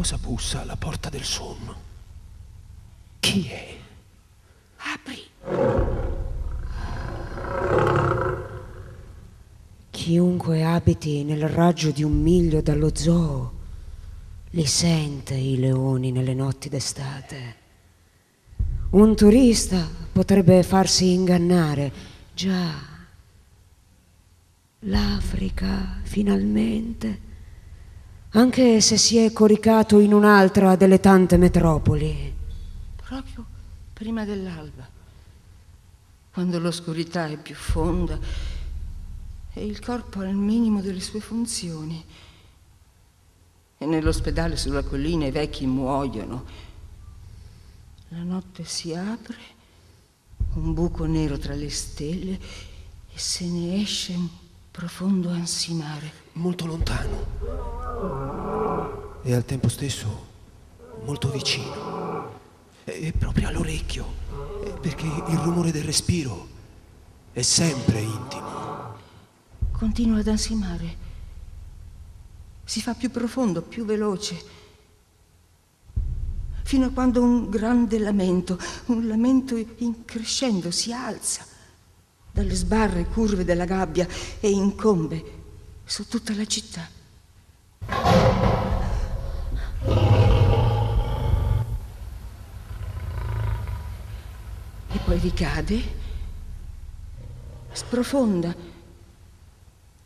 cosa bussa alla porta del sonno? Chi è? Apri! Chiunque abiti nel raggio di 1 miglio dallo zoo li sente i leoni nelle notti d'estate. Un turista potrebbe farsi ingannare. Già, l'Africa finalmente, anche se si è coricato in un'altra delle tante metropoli. Proprio prima dell'alba, quando l'oscurità è più fonda e il corpo al minimo delle sue funzioni. E nell'ospedale sulla collina i vecchi muoiono. La notte si apre, un buco nero tra le stelle, e se ne esce un profondo ansimare. Molto lontano e al tempo stesso molto vicino. E proprio all'orecchio, perché il rumore del respiro è sempre intimo. Continua ad ansimare. Si fa più profondo, più veloce, fino a quando un grande lamento, un lamento increscendo, si alza dalle sbarre curve della gabbia e incombe su tutta la città. E poi ricade, sprofonda.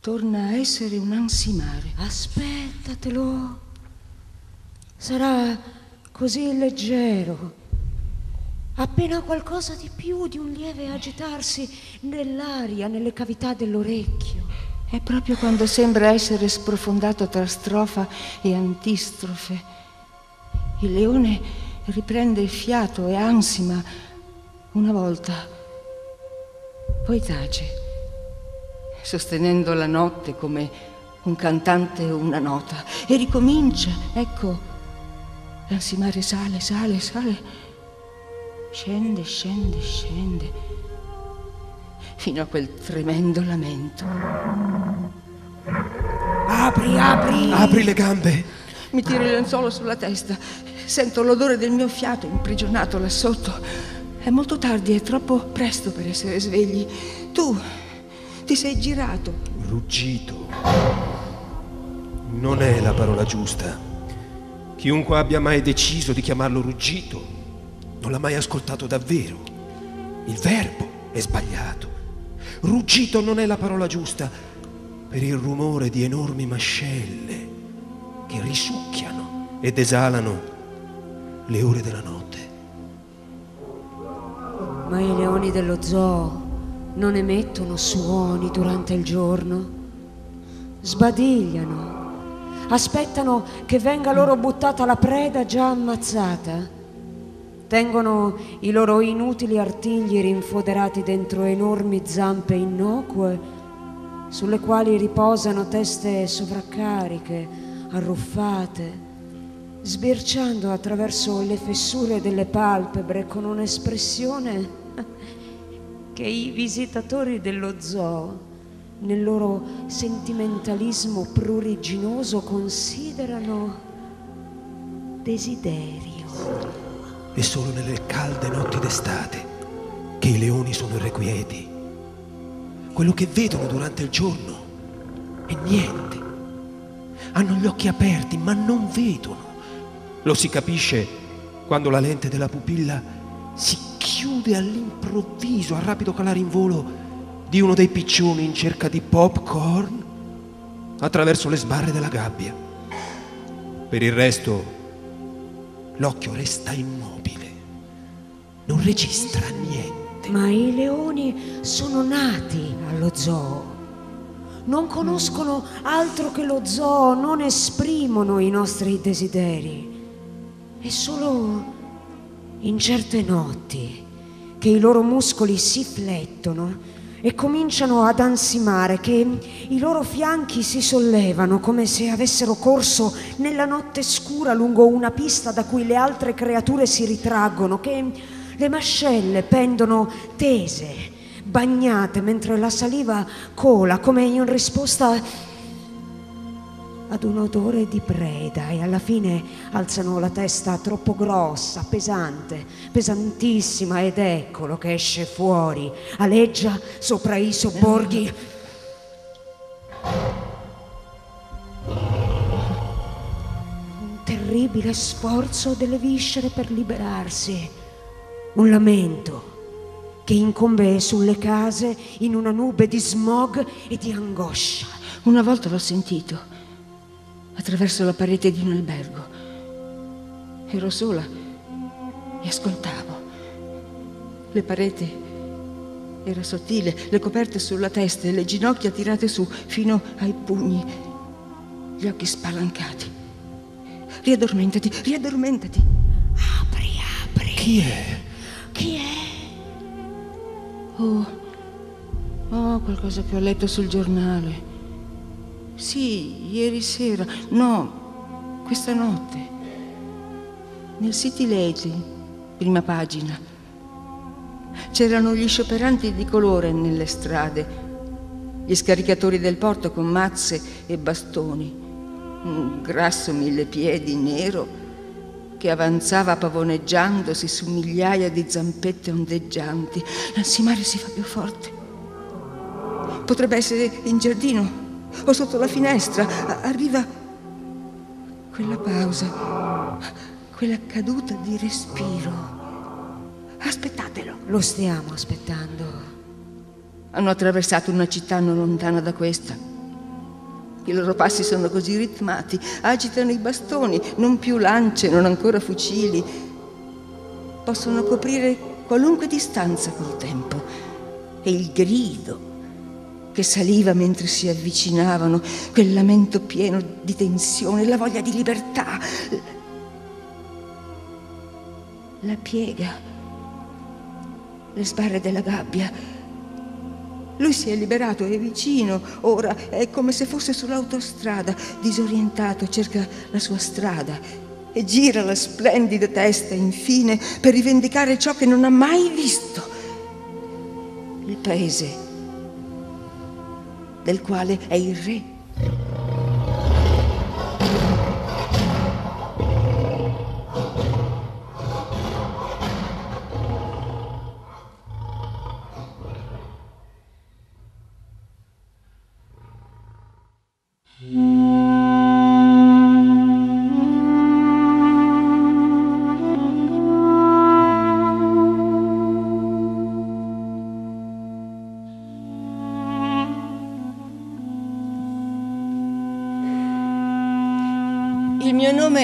Torna a essere un ansimare. Aspettatelo. Sarà così leggero. Appena qualcosa di più di un lieve agitarsi nell'aria, nelle cavità dell'orecchio. È proprio quando sembra essere sprofondato tra strofa e antistrofe. Il leone riprende il fiato e ansima una volta. Poi tace, sostenendo la notte come un cantante una nota, e ricomincia. Ecco, l'ansimare sale, sale, sale, scende, scende, scende, fino a quel tremendo lamento. Apri, apri! Apri le gambe! Mi tiro il lenzuolo sulla testa, sento l'odore del mio fiato imprigionato là sotto. È molto tardi, è troppo presto per essere svegli. Tu ti sei girato. Ruggito non è la parola giusta. Chiunque abbia mai deciso di chiamarlo ruggito non l'ha mai ascoltato davvero. Il verbo è sbagliato. Ruggito non è la parola giusta per il rumore di enormi mascelle che risucchiano ed esalano le ore della notte. Ma i leoni dello zoo non emettono suoni durante il giorno. Sbadigliano. Aspettano che venga loro buttata la preda già ammazzata. Tengono i loro inutili artigli rinfoderati dentro enormi zampe innocue sulle quali riposano teste sovraccariche, arruffate, sbirciando attraverso le fessure delle palpebre con un'espressione che i visitatori dello zoo, nel loro sentimentalismo pruriginoso, considerano desiderio. È solo nelle calde notti d'estate che i leoni sono irrequieti. Quello che vedono durante il giorno è niente. Hanno gli occhi aperti, ma non vedono. Lo si capisce quando la lente della pupilla si chiude all'improvviso, a rapido calare in volo di uno dei piccioni in cerca di popcorn attraverso le sbarre della gabbia. Per il resto l'occhio resta immobile, non registra niente. Ma i leoni sono nati allo zoo, non conoscono altro che lo zoo, non esprimono i nostri desideri. È solo in certe notti che i loro muscoli si flettono e cominciano ad ansimare, che i loro fianchi si sollevano come se avessero corso nella notte scura lungo una pista da cui le altre creature si ritraggono, che le mascelle pendono tese, bagnate, mentre la saliva cola come in risposta ad un odore di preda e alla fine alzano la testa troppo grossa, pesante, pesantissima, ed eccolo che esce fuori, aleggia sopra i sobborghi. Un terribile sforzo delle viscere per liberarsi, un lamento che incombe sulle case in una nube di smog e di angoscia. Una volta l'ho sentito, attraverso la parete di un albergo. Ero sola e ascoltavo. Le pareti era sottile, le coperte sulla testa e le ginocchia tirate su fino ai pugni, gli occhi spalancati. Riaddormentati, riaddormentati. Apri, apri. Chi è? Chi è? Oh, qualcosa che ho letto sul giornale. Sì, ieri sera. No, questa notte. Nel City Lady, prima pagina. C'erano gli scioperanti di colore nelle strade, gli scaricatori del porto con mazze e bastoni, un grasso millepiedi nero che avanzava pavoneggiandosi su migliaia di zampette ondeggianti. L'ansimare si fa più forte. Potrebbe essere in giardino o sotto la finestra. Arriva quella pausa, quella caduta di respiro. Aspettatelo. Lo stiamo aspettando. Hanno attraversato una città non lontana da questa. I loro passi sono così ritmati, agitano i bastoni, non più lance, non ancora fucili. Possono coprire qualunque distanza col tempo. E il grido che saliva mentre si avvicinavano, quel lamento pieno di tensione, la voglia di libertà, la piega, le sbarre della gabbia. Lui si è liberato, è vicino, ora è come se fosse sull'autostrada, disorientato, cerca la sua strada e gira la splendida testa, infine, per rivendicare ciò che non ha mai visto. Il paese del quale è il re.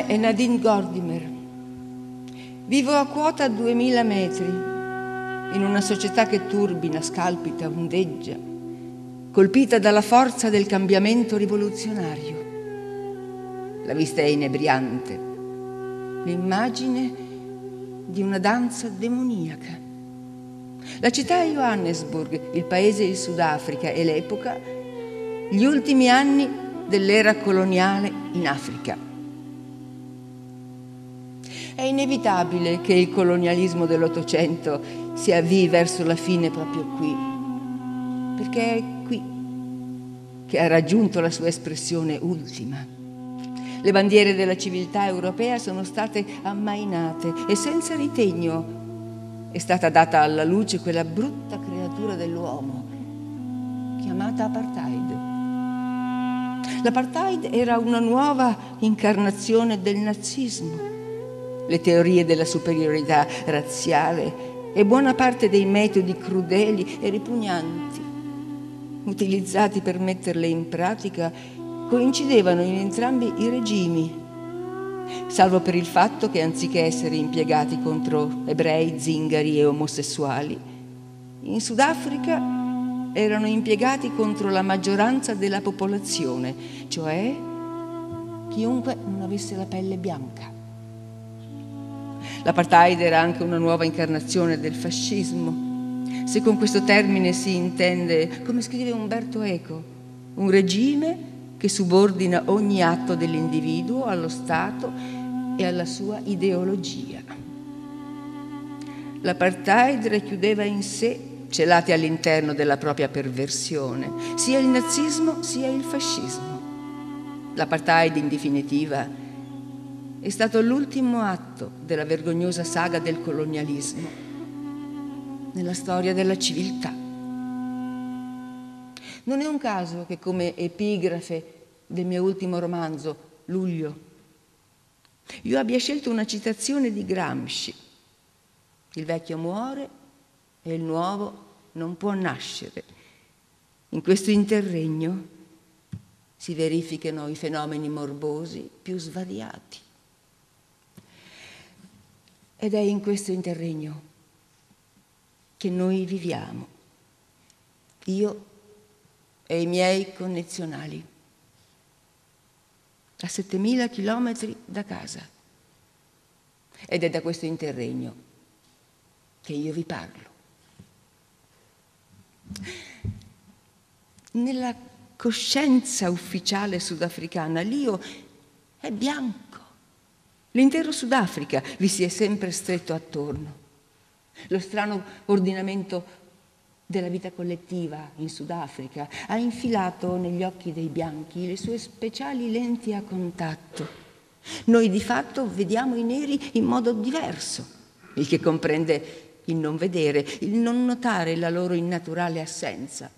È Nadine Gordimer. Vivo a quota a 2000 metri, in una società che turbina, scalpita, ondeggia, colpita dalla forza del cambiamento rivoluzionario. La vista è inebriante, l'immagine di una danza demoniaca. La città è Johannesburg, il paese è il Sudafrica e l'epoca, gli ultimi anni dell'era coloniale in Africa. È inevitabile che il colonialismo dell'Ottocento si avvii verso la fine proprio qui, perché è qui che ha raggiunto la sua espressione ultima. Le bandiere della civiltà europea sono state ammainate e senza ritegno è stata data alla luce quella brutta creatura dell'uomo chiamata Apartheid. L'Apartheid era una nuova incarnazione del nazismo. Le teorie della superiorità razziale e buona parte dei metodi crudeli e ripugnanti utilizzati per metterle in pratica coincidevano in entrambi i regimi, salvo per il fatto che anziché essere impiegati contro ebrei, zingari e omosessuali, in Sudafrica erano impiegati contro la maggioranza della popolazione, cioè chiunque non avesse la pelle bianca. L'apartheid era anche una nuova incarnazione del fascismo, se con questo termine si intende, come scrive Umberto Eco, un regime che subordina ogni atto dell'individuo allo Stato e alla sua ideologia. L'apartheid racchiudeva in sé, celati all'interno della propria perversione, sia il nazismo sia il fascismo. L'apartheid, in definitiva, è stato l'ultimo atto della vergognosa saga del colonialismo nella storia della civiltà. Non è un caso che come epigrafe del mio ultimo romanzo, Luglio, io abbia scelto una citazione di Gramsci: il vecchio muore e il nuovo non può nascere. In questo interregno si verificano i fenomeni morbosi più svariati. Ed è in questo interregno che noi viviamo, io e i miei connezionali, a 7.000 chilometri da casa. Ed è da questo interregno che io vi parlo. Nella coscienza ufficiale sudafricana l'io è bianco. L'intero Sudafrica vi si è sempre stretto attorno. Lo strano ordinamento della vita collettiva in Sudafrica ha infilato negli occhi dei bianchi le sue speciali lenti a contatto. Noi di fatto vediamo i neri in modo diverso, il che comprende il non vedere, il non notare la loro innaturale assenza,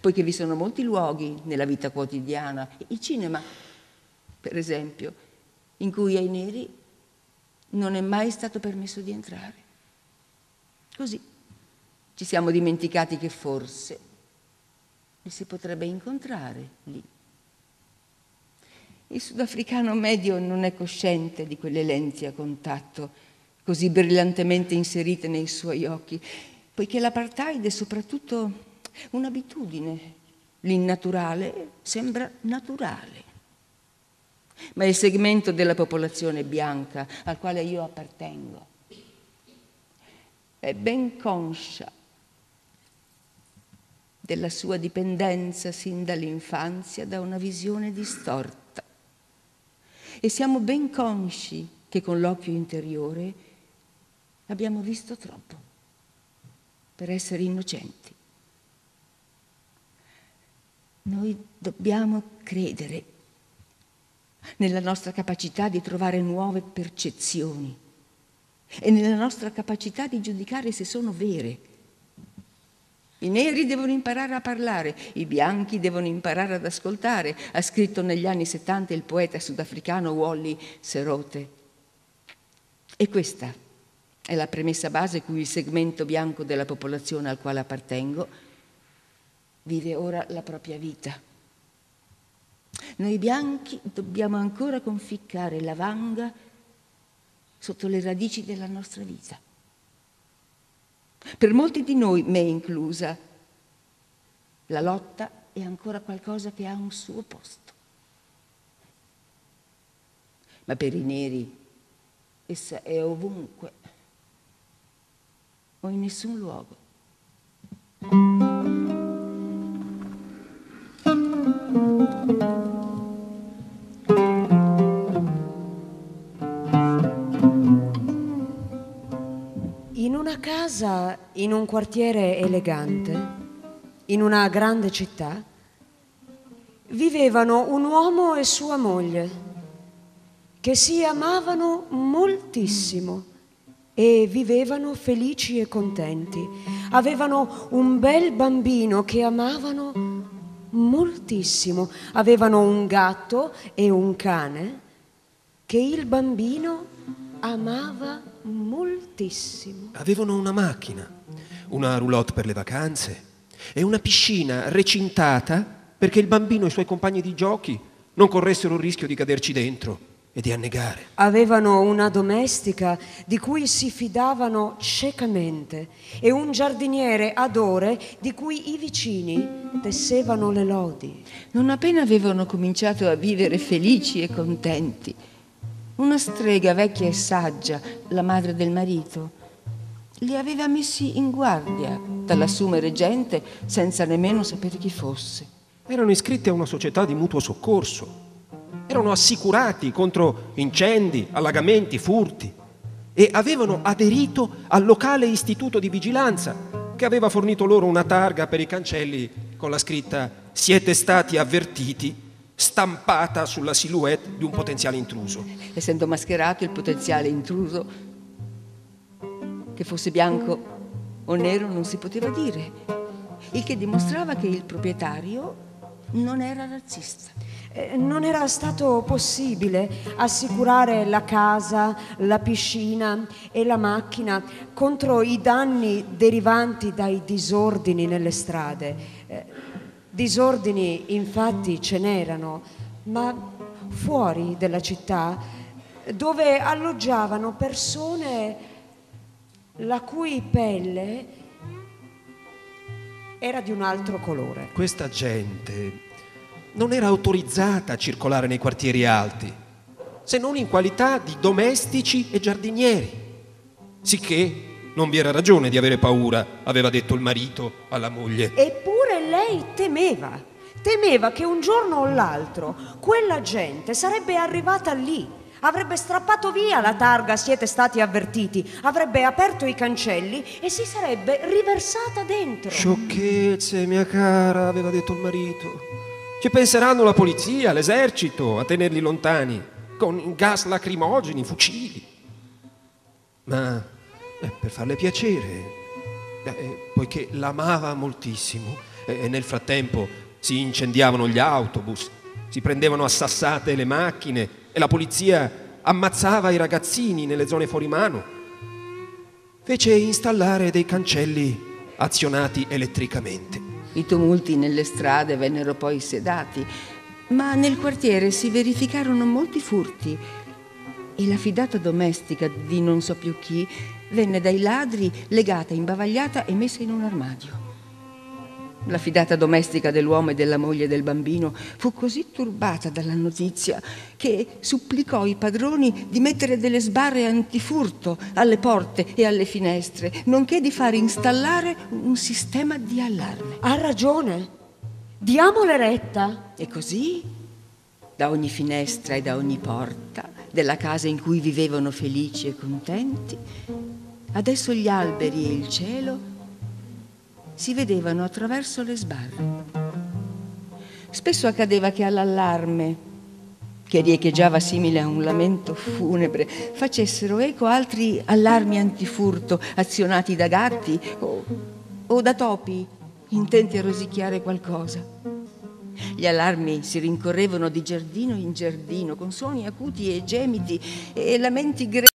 poiché vi sono molti luoghi nella vita quotidiana, il cinema, per esempio, in cui ai neri non è mai stato permesso di entrare. Così ci siamo dimenticati che forse li si potrebbe incontrare lì. Il sudafricano medio non è cosciente di quelle lenti a contatto così brillantemente inserite nei suoi occhi, poiché l'apartheid è soprattutto un'abitudine. L'innaturale sembra naturale. Ma il segmento della popolazione bianca al quale io appartengo è ben conscia della sua dipendenza sin dall'infanzia da una visione distorta. E siamo ben consci che con l'occhio interiore abbiamo visto troppo per essere innocenti. Noi dobbiamo credere nella nostra capacità di trovare nuove percezioni e nella nostra capacità di giudicare se sono vere. I neri devono imparare a parlare, i bianchi devono imparare ad ascoltare, ha scritto negli anni 70 il poeta sudafricano Wally Serote. E questa è la premessa base cui il segmento bianco della popolazione al quale appartengo vive ora la propria vita. Noi bianchi dobbiamo ancora conficcare la vanga sotto le radici della nostra vita. Per molti di noi, me inclusa, la lotta è ancora qualcosa che ha un suo posto. Ma per i neri essa è ovunque, in nessun luogo. In una casa, in un quartiere elegante, in una grande città, vivevano un uomo e sua moglie che si amavano moltissimo e vivevano felici e contenti. Avevano un bel bambino che amavano moltissimo. Avevano un gatto e un cane che il bambino amava moltissimo. Avevano una macchina, una roulotte per le vacanze e una piscina recintata perché il bambino e i suoi compagni di giochi non corressero il rischio di caderci dentro e di annegare. Avevano una domestica di cui si fidavano ciecamente e un giardiniere ad ore di cui i vicini tessevano le lodi. Non appena avevano cominciato a vivere felici e contenti, una strega vecchia e saggia, la madre del marito, li aveva messi in guardia dall'assumere gente senza nemmeno sapere chi fosse. Erano iscritti a una società di mutuo soccorso. Erano assicurati contro incendi, allagamenti, furti e avevano aderito al locale istituto di vigilanza che aveva fornito loro una targa per i cancelli con la scritta «Siete stati avvertiti stampata sulla silhouette di un potenziale intruso. Essendo mascherato, il potenziale intruso, che fosse bianco o nero, non si poteva dire, il che dimostrava che il proprietario non era razzista. Non era stato possibile assicurare la casa, la piscina e la macchina contro i danni derivanti dai disordini nelle strade. Disordini infatti ce n'erano, ma fuori della città, dove alloggiavano persone la cui pelle era di un altro colore. Questa gente non era autorizzata a circolare nei quartieri alti, se non in qualità di domestici e giardinieri, sicché non vi era ragione di avere paura, aveva detto il marito alla moglie. Eppure lei temeva che un giorno o l'altro quella gente sarebbe arrivata lì, avrebbe strappato via la targa "siete stati avvertiti", avrebbe aperto i cancelli e si sarebbe riversata dentro. Sciocchezze, mia cara, aveva detto il marito. Ci penseranno la polizia, l'esercito a tenerli lontani, con gas lacrimogeni, fucili. Ma per farle piacere, poiché l'amava moltissimo, e nel frattempo si incendiavano gli autobus, si prendevano a sassate le macchine e la polizia ammazzava i ragazzini nelle zone fuori mano, fece installare dei cancelli azionati elettricamente. I tumulti nelle strade vennero poi sedati, ma nel quartiere si verificarono molti furti e la fidata domestica di non so più chi venne dai ladri legata, imbavagliata e messa in un armadio. La fidata domestica dell'uomo e della moglie e del bambino fu così turbata dalla notizia che supplicò i padroni di mettere delle sbarre antifurto alle porte e alle finestre, nonché di far installare un sistema di allarme. Ha ragione, diamole retta. E così, da ogni finestra e da ogni porta della casa in cui vivevano felici e contenti, adesso gli alberi e il cielo si vedevano attraverso le sbarre. Spesso accadeva che all'allarme, che riecheggiava simile a un lamento funebre, facessero eco altri allarmi antifurto azionati da gatti o da topi intenti a rosicchiare qualcosa. Gli allarmi si rincorrevano di giardino in giardino con suoni acuti e gemiti e lamenti grevi.